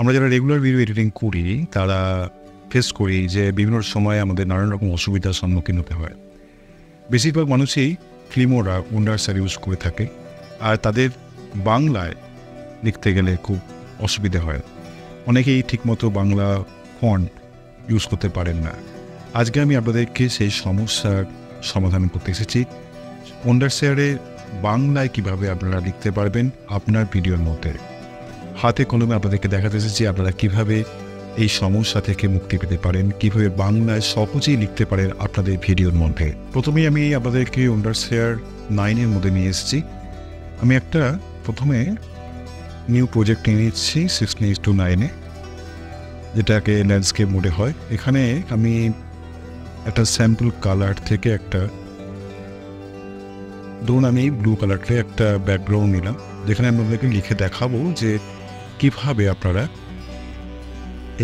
আমরা যারা regular video editing করি তারা ফেস করি যে বিভিন্ন সময়ে আমাদের নানান রকম অসুবিধার সম্মুখীন হতে হয়। বেশিরভাগ মানুষই ফিল্মোরা ওয়ান্ডারশেয়ার ইউজ করে থাকে, আর তাদের বাংলায় লিখতে গেলে খুব অসুবিধে হয়। অনেকেই ঠিকমতো বাংলা ফন্ট ইউজ করতে পারেন না। আজকে আমি আপনাদেরকে সেই সমস্যার সমাধান করতে এসেছি। ওয়ান্ডারশেয়ারে বাংলায় কীভাবে আপনারা লিখতে পারবেন আপনার ভিডিওর মধ্যে। হাতে কলমে আপনাদেরকে দেখাতে এসেছি আপনারা কীভাবে এই সমস্যা থেকে মুক্তি পেতে পারেন, কীভাবে বাংলায় সহজেই লিখতে পারেন আপনাদের ভিডিওর মধ্যে। প্রথমেই আমি আপনাদেরকে ওয়ান্ডারশেয়ার 9 মধ্যে নিয়ে এসেছি। আমি একটা প্রথমে নিউ প্রজেক্ট নিয়ে নিচ্ছি 16:9, যেটাকে ল্যান্ডস্কেপ মোডে হয়। এখানে আমি একটা স্যাম্পল কালার থেকে একটা ধরুন আমি ব্লু কালারটা একটা ব্যাকগ্রাউন্ড নিলাম, যেখানে আমি আপনাদেরকে লিখে দেখাবো যে কীভাবে আপনারা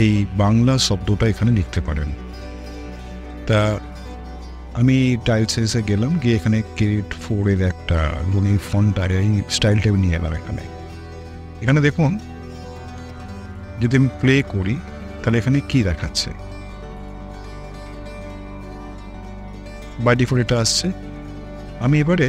এই বাংলা শব্দটা এখানে লিখতে পারেন। তা আমি টাইলসে গেলাম, গিয়ে এখানে Grade 4 একটা রঙিন ফন্ট আর এই স্টাইলটা নিয়ে এলাম। এখানে এখানে দেখুন, যদি আমি প্লে করি তাহলে এখানে কি দেখাচ্ছে। বাই ডিফল্ট এটা আসছে। আমি এবারে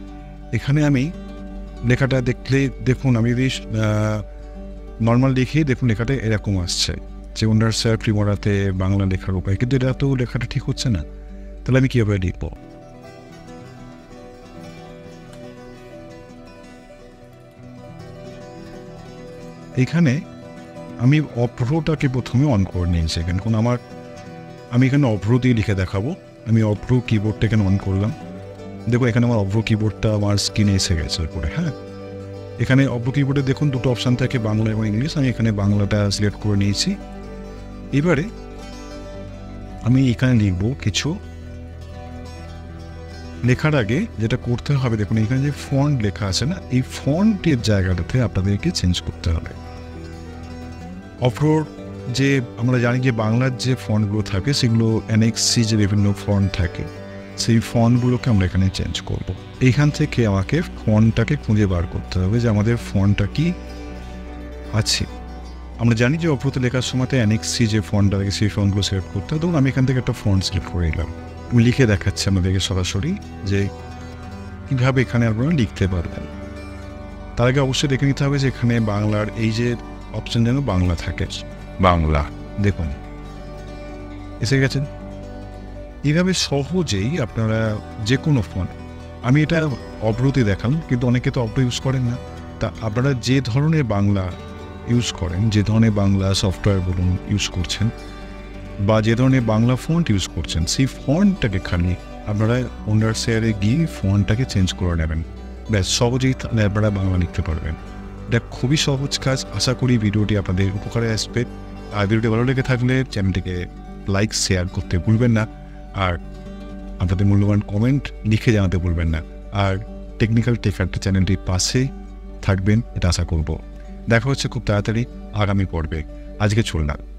এখানে আমি লেখাটা দেখলে দেখুন, আমি যদি নর্মাল লিখি দেখুন লেখাটা এরকম আসছে যে ওয়ান্ডারশেয়ার ফিল্মোরাতে বাংলা লেখার উপায়, কিন্তু এটা তো লেখাটা ঠিক হচ্ছে না। তাহলে আমি কীভাবে লিখব? এখানে আমি অভ্রটাকে প্রথমে অন করে নিয়েছি, কারণ আমি এখানে অভ্র দিয়ে লিখে দেখাবো। আমি অভ্র কিবোর্ডটা এখানে অন করলাম, দেখুন এখানে আমার অভ্র কিবোর্ডটা আমার স্ক্রিনে এসে গেছে উপরে। হ্যাঁ, এখানে অভ্র কিবোর্ডে দেখুন দুটো অপশান থাকে, বাংলা এবং ইংলিশ। আমি এখানে বাংলাটা সিলেক্ট করে নিয়েছি। এবারে আমি এখানে লিখব কিছু। লেখার আগে যেটা করতে হবে, দেখুন এখানে যে ফন্ট লেখা আছে না, এই ফন্টের জায়গাটাতে আপনাদেরকে চেঞ্জ করতে হবে। অফরোড যে আমরা জানি যে বাংলার যে ফন্টগুলো থাকে সেগুলো NXC যে বিভিন্ন ফন্ট থাকে, সেই ফন্টগুলোকে আমরা এখানে চেঞ্জ করব। এইখান থেকে আমাকে ফন্টটাকে খুঁজে বার করতে হবে যে আমাদের ফন্টটা কি আছে। আমরা জানি যে অফরোতে লেখার সময় NXC যে ফন্টটা থাকে সেই ফন্টগুলো সিলেক্ট করতে হবে। ধরুন আমি এখান থেকে একটা ফন্ট সিলেক্ট করে নিলাম। আমি লিখে দেখাচ্ছি আমাদেরকে সরাসরি যে কীভাবে এখানে আপনারা লিখতে পারবেন। তার আগে অবশ্যই দেখে নিতে হবে যে এখানে বাংলার এই যে অপশান যেন বাংলা থাকে। বাংলা দেখুন এসে গেছেন। এইভাবে সহজেই আপনারা যে কোনো ফোন, আমি এটা অভ্রতে দেখালাম, কিন্তু অনেকে তো অভ্র ইউজ করেন না। তা আপনারা যে ধরনের বাংলা ইউজ করেন, যে ধরনের বাংলা সফটওয়্যার বলুন ইউজ করছেন, বা যে ধরনের বাংলা ফন্ট ইউজ করছেন, সেই ফন্টটাকে খালি আপনারা ওয়ান্ডারশেয়ারে গিয়ে ফন্টটাকে চেঞ্জ করে নেবেন, ব্যাস সহজেই আপনারা বাংলা লিখতে পারবেন। এটা খুবই সহজ কাজ। আশা করি ভিডিওটি আপনাদের উপকারে আসবে। আর ভিডিওটি ভালো লেগে থাকলে চ্যানেলটিকে লাইক শেয়ার করতে ভুলবেন না, আর আপনাদের মূল্যবান কমেন্ট লিখে জানাতে ভুলবেন না। আর টেকনিক্যাল টেকারটা চ্যানেলটির পাশে থাকবেন এটা আশা করব। দেখা হচ্ছে খুব তাড়াতাড়ি আগামী পর্বে। আজকে চললাম।